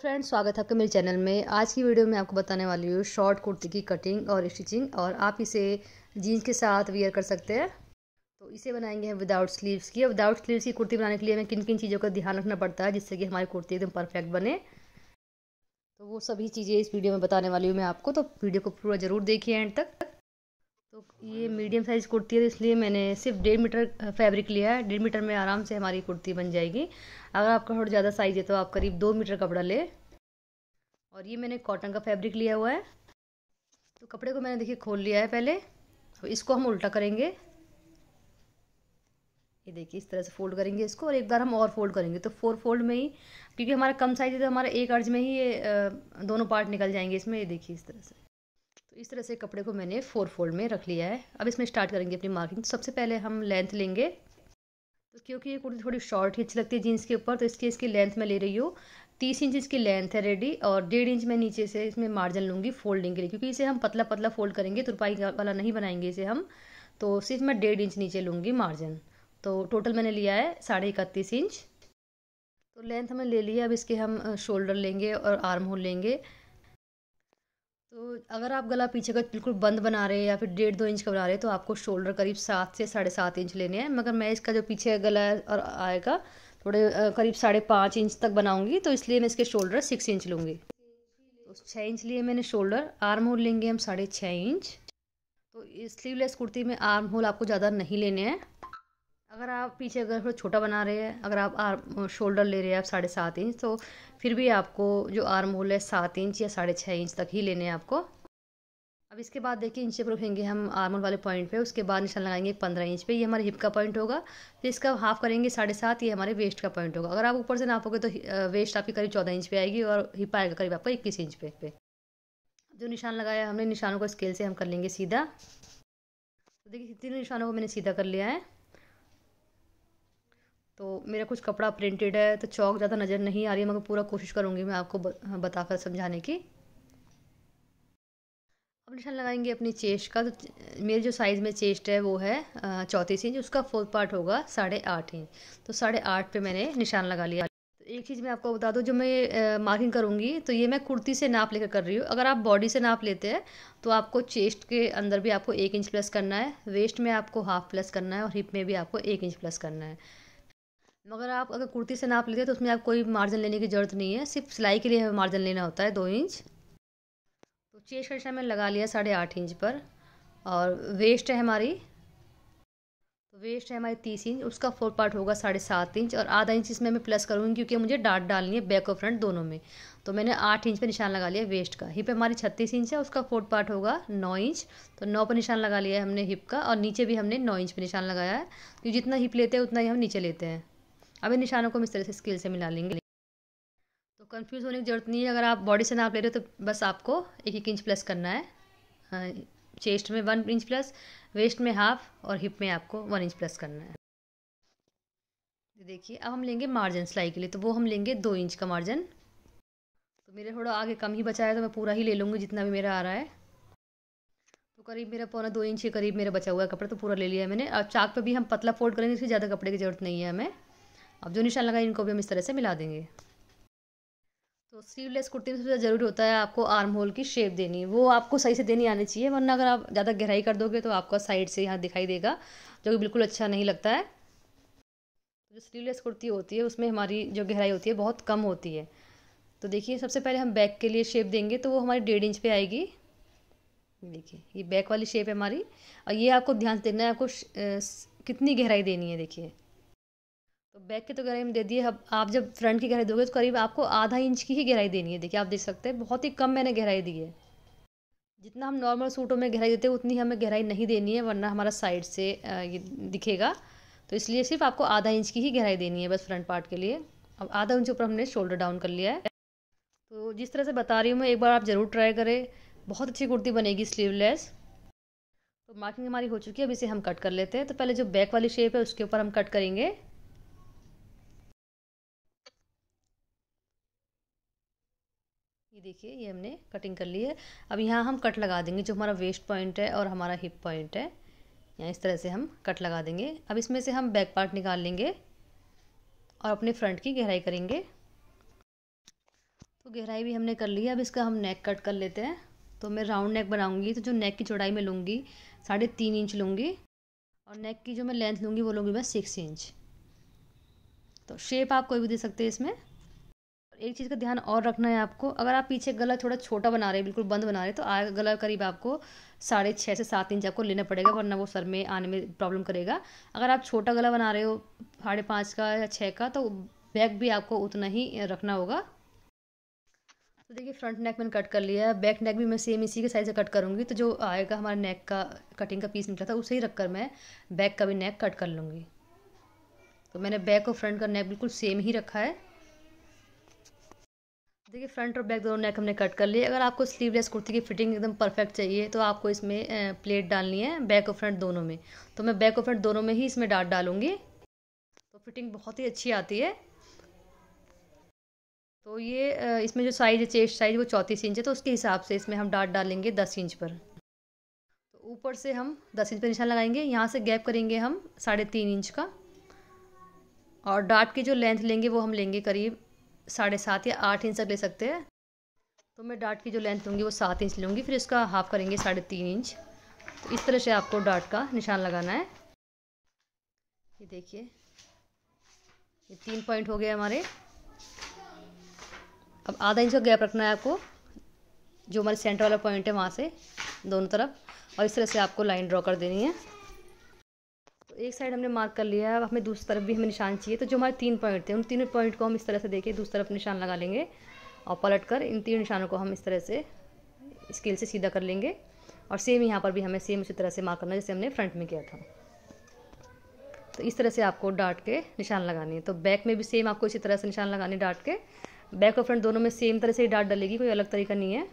Friends, स्वागत है आपका मेरे चैनल में। आज की वीडियो में आपको बताने वाली हूँ शॉर्ट कुर्ती की कटिंग और स्टिचिंग, और आप इसे जीन्स के साथ वेयर कर सकते हैं। तो इसे बनाएंगे हम विदाउट स्लीव्स की। विदाउट स्लीव्स की कुर्ती बनाने के लिए हमें किन किन चीज़ों का ध्यान रखना पड़ता है जिससे कि हमारी कुर्ती एकदम परफेक्ट बने, तो वो सभी चीज़ें इस वीडियो में बताने वाली हूँ मैं आपको। तो वीडियो को पूरा ज़रूर देखिए एंड तक। तो ये मीडियम साइज़ कुर्ती है, इसलिए मैंने सिर्फ 1.5 मीटर फैब्रिक लिया है। 1.5 मीटर में आराम से हमारी कुर्ती बन जाएगी। अगर आपका थोड़ा ज़्यादा साइज़ है तो आप करीब 2 मीटर कपड़ा ले, और ये मैंने कॉटन का फैब्रिक लिया हुआ है। तो कपड़े को मैंने देखिए खोल लिया है पहले। तो इसको हम उल्टा करेंगे, ये देखिए इस तरह से फोल्ड करेंगे इसको, और एक बार हम और फोल्ड करेंगे। तो 4 फोल्ड में ही, क्योंकि हमारा कम साइज़ है तो हमारा एक अर्ज में ही ये दोनों पार्ट निकल जाएंगे इसमें। ये देखिए इस तरह से। तो इस तरह से कपड़े को मैंने 4 फोल्ड में रख लिया है। अब इसमें स्टार्ट करेंगे अपनी मार्किंग। सबसे पहले हम लेंथ लेंगे, तो क्योंकि ये कुर्ती थोड़ी शॉर्ट ही अच्छी लगती है जीन्स के ऊपर, तो इसलिए इसकी लेंथ मैं ले रही हूँ 30 इंच। इसकी लेंथ है रेडी, और 1.5 इंच मैं नीचे से इसमें मार्जिन लूँगी फोल्डिंग के लिए, क्योंकि इसे हम पतला पतला फोल्ड करेंगे, तुरपाई वाला नहीं बनाएंगे इसे हम। तो सिर्फ मैं 1.5 इंच नीचे लूँगी मार्जिन। तो टोटल मैंने लिया है 31.5 इंच। तो लेंथ हमें ले लिया। अब इसके हम शोल्डर लेंगे और आर्म होल लेंगे। तो अगर आप गला पीछे का बिल्कुल बंद बना रहे हैं या फिर 1.5-2 इंच का बना रहे हैं, तो आपको शोल्डर करीब 7 से 7.5 इंच लेने हैं। मगर मैं इसका जो पीछे गला और आएगा थोड़े करीब 5.5 इंच तक बनाऊंगी, तो इसलिए मैं इसके शोल्डर 6 इंच लूँगी। तो 6 इंच लिए मैंने शोल्डर। आर्म होल लेंगे हम 6.5 इंच। तो स्लीवलेस कुर्ती में आर्म होल आपको ज़्यादा नहीं लेने हैं। अगर आप पीछे अगर थोड़ा छोटा बना रहे हैं, अगर आप आर्म शोल्डर ले रहे हैं आप 7.5 इंच, तो फिर भी आपको जो आर्म होल है 7 इंच या 6.5 इंच तक ही लेने हैं आपको। अब इसके बाद देखिए इंच पर रखेंगे हम आर्म होल वाले पॉइंट पे, उसके बाद निशान लगाएंगे 15 इंच पे। ये हमारे हिप का पॉइंट होगा। फिर इसका हाफ करेंगे 7.5, ये हमारे वेस्ट का पॉइंट होगा। अगर आप ऊपर से नापोगे तो वेस्ट आपकी करीब 14 इंच पे आएगी, और हिप आएगा करीब आपका 21 इंच पे। जो निशान लगाया हमने, निशानों को स्केल से हम कर लेंगे सीधा। तो देखिए तीनों निशानों को मैंने सीधा कर लिया है। तो मेरा कुछ कपड़ा प्रिंटेड है तो चौक ज़्यादा नज़र नहीं आ रही है, मगर पूरा कोशिश करूँगी मैं आपको बताकर समझाने की। अब निशान लगाएंगे अपनी चेस्ट का। तो मेरे जो साइज़ में चेस्ट है वो है 34 इंच, उसका 4th पार्ट होगा 8.5 इंच। तो 8.5 पे मैंने निशान लगा लिया। तो एक चीज़ मैं आपको बता दूँ, जो मैं मार्किंग करूँगी तो ये मैं कुर्ती से नाप लेकर कर रही हूँ। अगर आप बॉडी से नाप लेते हैं तो आपको चेस्ट के अंदर भी आपको 1 इंच प्लस करना है, वेस्ट में आपको हाफ प्लस करना है, और हिप में भी आपको 1 इंच प्लस करना है। मगर आप अगर कुर्ती से नाप लेते हैं तो उसमें आप कोई मार्जिन लेने की ज़रूरत नहीं है, सिर्फ सिलाई के लिए हमें मार्जिन लेना होता है 2 इंच। तो चेस्ट का निशान मैंने लगा लिया 8.5 इंच पर, और वेस्ट है हमारी, तो वेस्ट है हमारी 30 इंच, उसका 4th पार्ट होगा 7.5 इंच, और आधा इंच इसमें मैं प्लस करूँगी क्योंकि मुझे डाट डालनी है बैक और फ्रंट दोनों में। तो मैंने 8 इंच पर निशान लगा लिया वेस्ट का। हिप हमारी 36 इंच है, उसका 4th पार्ट होगा 9 इंच। तो 9 पर निशान लगा लिया है हमने हिप का, और नीचे भी हमने 9 इंच पर निशान लगाया है। तो जितना हिप लेते हैं उतना ही हम नीचे लेते हैं। अब इन निशानों को हम इस तरह से स्केल से मिला लेंगे। तो कंफ्यूज होने की ज़रूरत नहीं है। अगर आप बॉडी से नाप ले रहे हो तो बस आपको 1-1 इंच प्लस करना है। चेस्ट में 1 इंच प्लस, वेस्ट में हाफ, और हिप में आपको 1 इंच प्लस करना है। देखिए अब हम लेंगे मार्जिन सिलाई के लिए, तो वो हम लेंगे 2 इंच का मार्जिन। तो मेरे थोड़ा आगे कम ही बचा है तो मैं पूरा ही ले लूँगी जितना भी मेरा आ रहा है। तो करीब मेरा 1.25-2 इंच के करीब मेरा बचा हुआ है कपड़ा, तो पूरा ले लिया है मैंने। अब चाक पर भी हम पतला फोल्ड करेंगे, इसलिए ज़्यादा कपड़े की ज़रूरत नहीं है हमें। अब जो निशान लगाए इनको भी हम इस तरह से मिला देंगे। तो स्लीवलेस कुर्ती में सबसे ज़्यादा ज़रूरी होता है आपको आर्म होल की शेप देनी, वो आपको सही से देनी आनी चाहिए। वरना अगर आप ज़्यादा गहराई कर दोगे तो आपका साइड से यहाँ दिखाई देगा, जो कि बिल्कुल अच्छा नहीं लगता है। जो स्लीवलेस कुर्ती होती है उसमें हमारी जो गहराई होती है बहुत कम होती है। तो देखिए सबसे पहले हम बैक के लिए शेप देंगे, तो वो हमारी 1.5 इंच पर आएगी। देखिए ये बैक वाली शेप है हमारी, और ये आपको ध्यान से देखना है आपको कितनी गहराई देनी है। देखिए तो बैक की तो गहराई में दे दिए। अब आप जब फ्रंट की गहराई दोगे तो करीब आपको ½ इंच की ही गहराई देनी है। देखिए आप देख सकते हैं बहुत ही कम मैंने गहराई दी है। जितना हम नॉर्मल सूटों में गहराई देते हैं उतनी हमें गहराई नहीं देनी है, वरना हमारा साइड से ये दिखेगा। तो इसलिए सिर्फ आपको ½ इंच की ही गहराई देनी है बस फ्रंट पार्ट के लिए। अब ½ इंच ऊपर हमने शोल्डर डाउन कर लिया है। तो जिस तरह से बता रही हूँ मैं, एक बार आप ज़रूर ट्राई करें, बहुत अच्छी कुर्ती बनेगी स्लीवलेस। तो मार्किंग हमारी हो चुकी है, अब इसे हम कट कर लेते हैं। तो पहले जो बैक वाली शेप है उसके ऊपर हम कट करेंगे। देखिए ये हमने कटिंग कर ली है। अब यहाँ हम कट लगा देंगे, जो हमारा वेस्ट पॉइंट है और हमारा हिप पॉइंट है, यहाँ इस तरह से हम कट लगा देंगे। अब इसमें से हम बैक पार्ट निकाल लेंगे और अपने फ्रंट की गहराई करेंगे। तो गहराई भी हमने कर ली है। अब इसका हम नेक कट कर लेते हैं। तो मैं राउंड नेक बनाऊंगी, तो जो नेक की चौड़ाई में लूँगी 3.5 इंच लूँगी, और नेक की जो मैं लेंथ लूँगी वो लूँगी मैं 6 इंच। तो शेप आप कोई भी दे सकते हैं इसमें। एक चीज़ का ध्यान और रखना है आपको, अगर आप पीछे गला थोड़ा छोटा बना रहे हैं, बिल्कुल बंद बना रहे हैं, तो आगे गला करीब आपको 6.5 से 7 इंच आपको लेना पड़ेगा, वरना वो सर में आने में प्रॉब्लम करेगा। अगर आप छोटा गला बना रहे हो 5.5 का या 6 का, तो बैक भी आपको उतना ही रखना होगा। तो देखिए फ्रंट नेक मैंने कट कर लिया है, बैक नेक भी मैं सेम इसी के साइज से कट करूँगी। तो जो आएगा हमारा नेक का कटिंग का पीस निकला था, उसे ही रखकर मैं बैक का भी नेक कट कर लूँगी। तो मैंने बैक और फ्रंट का नेक बिल्कुल सेम ही रखा है। देखिए फ्रंट और बैक दोनों नेक हमने कट कर लिए। अगर आपको स्लीवलेस कुर्ती की फिटिंग एकदम परफेक्ट चाहिए, तो आपको इसमें प्लेट डालनी है बैक और फ्रंट दोनों में। तो मैं बैक और फ्रंट दोनों में ही इसमें डाट डालूंगी, तो फिटिंग बहुत ही अच्छी आती है। तो ये इसमें जो साइज़ है, चेस्ट साइज वो 34 इंच है, तो उसके हिसाब से इसमें हम डाट डालेंगे 10 इंच पर। तो ऊपर से हम 10 इंच पर निशान लगाएंगे, यहाँ से गैप करेंगे हम 3.5 इंच का, और डाट की जो लेंथ लेंगे वो हम लेंगे करीब 7.5 या 8 इंच तक ले सकते हैं। तो मैं डाट की जो लेंथ लूँगी वो 7 इंच लूँगी, फिर इसका हाफ करेंगे 3.5 इंच। तो इस तरह से आपको डाट का निशान लगाना है। ये देखिए, ये 3 पॉइंट हो गए हमारे। अब आधा इंच का गैप रखना है आपको, जो हमारे सेंटर वाला पॉइंट है वहाँ से दोनों तरफ, और इस तरह से आपको लाइन ड्रॉ कर देनी है। तो एक साइड हमने मार्क कर लिया है, अब हमें दूसरी तरफ भी हमें निशान चाहिए। तो जो हमारे 3 पॉइंट थे, उन 3 पॉइंट को हम इस तरह से देके दूसरी तरफ निशान लगा लेंगे, और पलट कर इन 3 निशानों को हम इस तरह से स्केल से सीधा कर लेंगे। और सेम यहाँ पर भी हमें सेम उसी तरह से मार्क करना है जैसे हमने फ्रंट में किया था। तो इस तरह से आपको डाट के निशान लगानी है। तो बैक में भी सेम आपको इसी तरह से निशान लगाने डाट के, बैक और फ्रंट दोनों में सेम तरह से ही डाट डालेगी, कोई अलग तरीका नहीं है।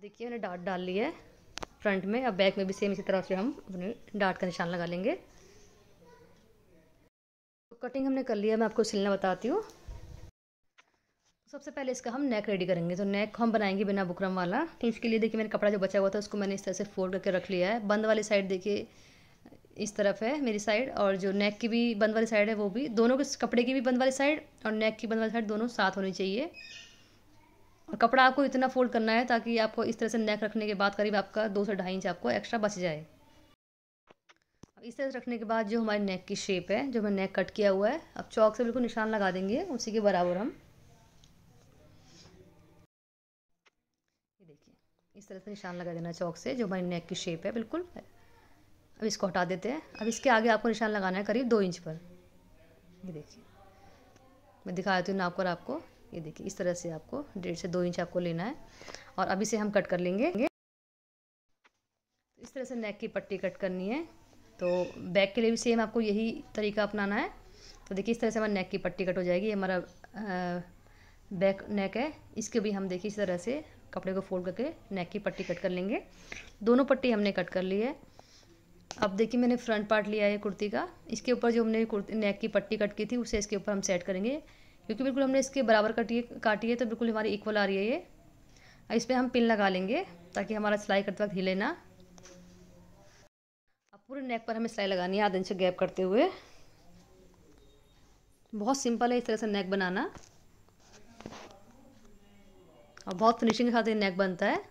देखिए मैंने डाट डाल ली है फ्रंट में, अब बैक में भी सेम इसी तरह से हम अपने डाट का निशान लगा लेंगे। तो कटिंग हमने कर लिया, मैं आपको सिलना बताती हूँ। सबसे पहले इसका हम नेक रेडी करेंगे। तो नेक हम बनाएंगे बिना बुकरम वाला। तो इसके लिए देखिए मैंने कपड़ा जो बचा हुआ था उसको मैंने इस तरह से फोल्ड करके रख लिया है। बंद वाली साइड देखिए इस तरफ है मेरी साइड, और जो नेक की भी बंद वाली साइड है वो भी, दोनों के कपड़े की भी बंद वाली साइड और नेक की बंद वाली साइड दोनों साथ होनी चाहिए। और कपड़ा आपको इतना फोल्ड करना है ताकि आपको इस तरह से नेक रखने के बाद करीब आपका 2 से 2.5 इंच आपको एक्स्ट्रा बच जाए। इस तरह से रखने के बाद जो हमारी नेक की शेप है, जो मैंने नेक कट किया हुआ है, अब चौक से बिल्कुल निशान लगा देंगे उसी के बराबर हम। ये देखिए इस तरह से निशान लगा देना चौक से, जो हमारी नेक की शेप है बिल्कुल। अब इसको हटा देते हैं। अब इसके आगे आपको निशान लगाना है करीब 2 इंच पर। ये देखिए मैं दिखा देती हूँ नाप कर आपको। ये देखिए इस तरह से आपको 1.5 से 2 इंच आपको लेना है, और अभी से हम कट कर लेंगे। इस तरह से नेक की पट्टी कट करनी है। तो बैक के लिए भी सेम आपको यही तरीका अपनाना है। तो देखिए इस तरह से हमारी नेक की पट्टी कट हो जाएगी। ये हमारा बैक नेक है, इसके भी हम देखिए इस तरह से कपड़े को फोल्ड करके नेक की पट्टी कट कर लेंगे। दोनों पट्टी हमने कट कर ली है। अब देखिए मैंने फ्रंट पार्ट लिया है कुर्ती का, इसके ऊपर जो हमने नेक की पट्टी कट की थी उसे इसके ऊपर हम सेट करेंगे, क्योंकि बिल्कुल हमने इसके बराबर काटी है तो बिल्कुल हमारी इक्वल आ रही है। ये इस पर हम पिन लगा लेंगे ताकि हमारा सिलाई करते वक्त हिले ना। अब पूरे नेक पर हमें सिलाई लगानी है आधा इंच गैप करते हुए। बहुत सिंपल है इस तरह से नेक बनाना, और बहुत फिनिशिंग के साथ ये नेक बनता है।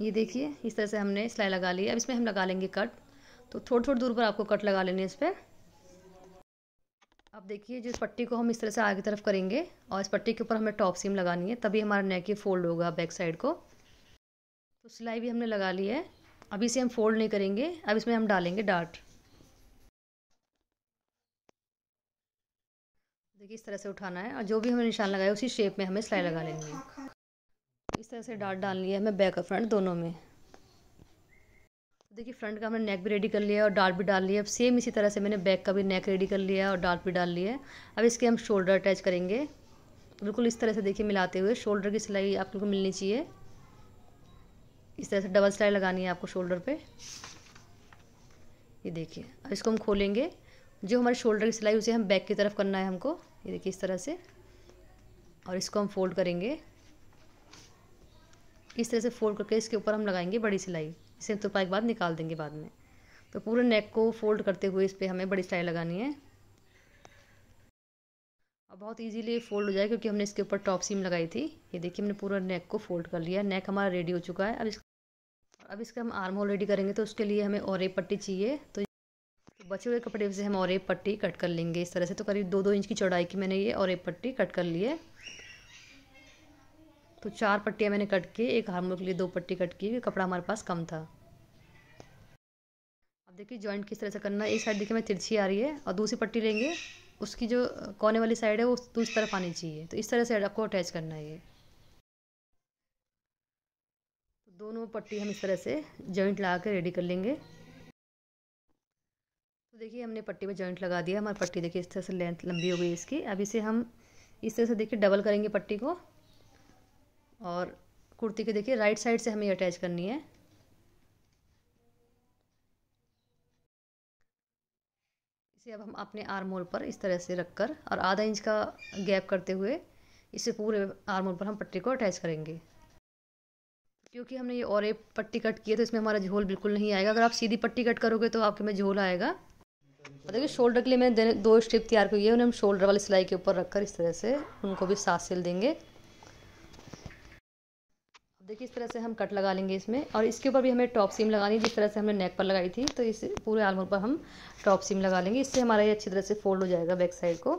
ये देखिए इस तरह से हमने सिलाई लगा ली है। अब इसमें हम लगा लेंगे कट। तो थोड़ी थोड़ी दूर पर आपको कट लगा लेनी है इस पर। अब देखिए जो पट्टी को हम इस तरह से आगे तरफ करेंगे, और इस पट्टी के ऊपर हमें टॉप सीम लगानी है, तभी हमारा नेक ये फोल्ड होगा बैक साइड को। तो सिलाई भी हमने लगा ली है। अभी इसे हम फोल्ड नहीं करेंगे, अब इसमें हम डालेंगे डार्ट। देखिए इस तरह से उठाना है, और जो भी हमें निशान लगाया उसी शेप में हमें सिलाई लगा लेनी है। इस तरह से डार्ट डालनी है हमें बैक और फ्रंट दोनों में। देखिए फ्रंट का हमने नेक भी रेडी कर लिया है, और डार्ट भी डाल लिया है। अब सेम इसी तरह से मैंने बैक का भी नेक रेडी कर लिया है, और डार्ट भी डाल लिया है। अब इसके हम शोल्डर अटैच करेंगे बिल्कुल इस तरह से। देखिए मिलाते हुए शोल्डर की सिलाई आप लोगों को मिलनी चाहिए। इस तरह से डबल सिलाई लगानी है आपको शोल्डर पे। ये देखिए अब इसको हम खोलेंगे। जो हमारे शोल्डर की सिलाई उसे हम बैक की तरफ करना है हमको। ये देखिए इस तरह से, और इसको हम फोल्ड करेंगे इस तरह से। फोल्ड करके इसके ऊपर हम लगाएंगे बड़ी सिलाई। इसे तुरपाई के बाद निकाल देंगे बाद में। तो पूरे नेक को फोल्ड करते हुए इस पर हमें बड़ी सिलाई लगानी है। बहुत इजीली फोल्ड हो जाए क्योंकि हमने इसके ऊपर टॉप सीम लगाई थी। ये देखिए हमने पूरा नेक को फोल्ड कर लिया, नेक हमारा रेडी हो चुका है। अब इसका हम आर्म होल रेडी करेंगे, तो उसके लिए हमें और एक पट्टी चाहिए, तो बचे हुए कपड़े से हम और एक पट्टी कट कर लेंगे इस तरह से। तो करीब 2-2 इंच की चौड़ाई की मैंने ये और एक पट्टी कट कर ली है। तो 4 पट्टियाँ मैंने कट के, एक आर्म होल के लिए 2 पट्टी कट की, कपड़ा हमारे पास कम था। अब देखिए जॉइंट किस तरह से करना है। एक साइड देखिए मैं तिरछी आ रही है और दूसरी पट्टी लेंगे, उसकी जो कोने वाली साइड है वो दूसरी तरफ आनी चाहिए। तो इस तरह से आपको अटैच करना है। ये दोनों पट्टी हम इस तरह से जॉइंट लगा के रेडी कर लेंगे। तो देखिए हमने पट्टी पे जॉइंट लगा दिया। हमारी पट्टी देखिए इस तरह से लेंथ लंबी हो गई इसकी। अब इसे हम इस तरह से देखिए डबल करेंगे पट्टी को, और कुर्ती के देखिए राइट साइड से हमें ये अटैच करनी है। इसे अब हम अपने आर्म होल पर इस तरह से रखकर और आधा इंच का गैप करते हुए इसे पूरे आर्म होल पर हम पट्टी को अटैच करेंगे। क्योंकि हमने ये और एक पट्टी कट की है तो इसमें हमारा झोल बिल्कुल नहीं आएगा। अगर आप सीधी पट्टी कट करोगे तो आपके में झोल आएगा। और देखिए शोल्डर के लिए मैंने 2 स्ट्रिप तैयार की है, उन्हें हम शोल्डर वाली सिलाई के ऊपर रखकर इस तरह से उनको भी साथ सिल देंगे। अब देखिए इस तरह से हम कट लगा लेंगे इसमें, और इसके ऊपर भी हमें टॉप सीम लगानी है जिस तरह से हमने नेक पर लगाई थी। तो इस पूरे आर्म होल पर हम टॉप सीम लगा लेंगे, इससे हमारा ये अच्छी तरह से फोल्ड हो जाएगा बैक साइड को।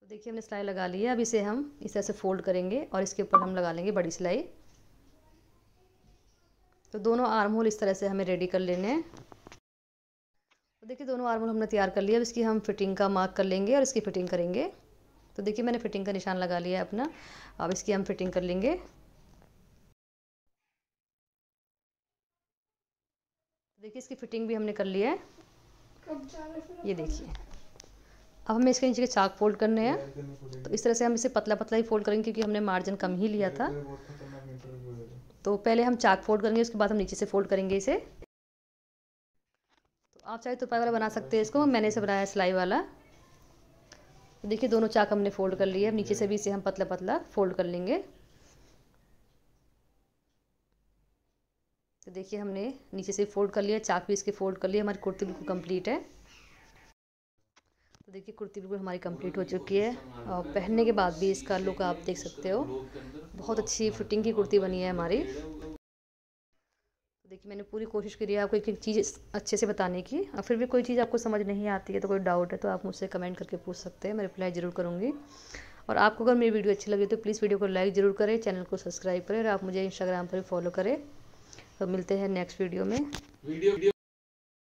तो देखिए हमने सिलाई लगा ली है। अब इसे हम इस तरह से फोल्ड करेंगे और इसके ऊपर हम लगा लेंगे बड़ी सिलाई। तो दोनों आर्म होल इस तरह से हमें रेडी कर लेने हैं। तो देखिए दोनों आर्म होल हमने तैयार कर लिया। अब इसकी हम फिटिंग का मार्क कर लेंगे और इसकी फिटिंग करेंगे। तो देखिए मैंने फिटिंग का निशान लगा लिया है अपना। अब इसकी हम फिटिंग कर लेंगे। देखिए इसकी फिटिंग भी हमने कर लिया है। ये देखिए अब हमें इसके नीचे के चाक फोल्ड करने हैं। तो इस तरह से हम इसे पतला पतला ही फोल्ड करेंगे क्योंकि हमने मार्जिन कम ही लिया था। तो पहले हम चाक फोल्ड करेंगे, उसके बाद हम नीचे से फोल्ड करेंगे इसे। तो आप चाहे तुरपाई वाला बना सकते हैं इसको, मैंने इसे बनाया सिलाई वाला। तो देखिए दोनों चाक हमने फोल्ड कर लिए। अब नीचे से भी इसे हम पतला पतला फोल्ड कर लेंगे। तो देखिए हमने नीचे से फोल्ड कर लिया, चाक भी इसके फोल्ड कर लिए। हमारी कुर्ती बिल्कुल कंप्लीट है। तो देखिए कुर्ती बिल्कुल हमारी कंप्लीट हो चुकी है, और पहनने के बाद भी इसका लुक आप देख सकते हो। बहुत अच्छी फिटिंग की कुर्ती बनी है हमारी। तो देखिए मैंने पूरी कोशिश करी है आपको एक चीज़ अच्छे से बताने की, और फिर भी कोई चीज़ आपको समझ नहीं आती है तो कोई डाउट है तो आप मुझसे कमेंट करके पूछ सकते हैं, मैं रिप्लाई ज़रूर करूँगी। और आपको अगर मेरी वीडियो अच्छी लगी तो प्लीज़ वीडियो को लाइक ज़रूर करें, चैनल को सब्सक्राइब करें, और आप मुझे इंस्टाग्राम पर फॉलो करें। तो मिलते हैं नेक्स्ट वीडियो में।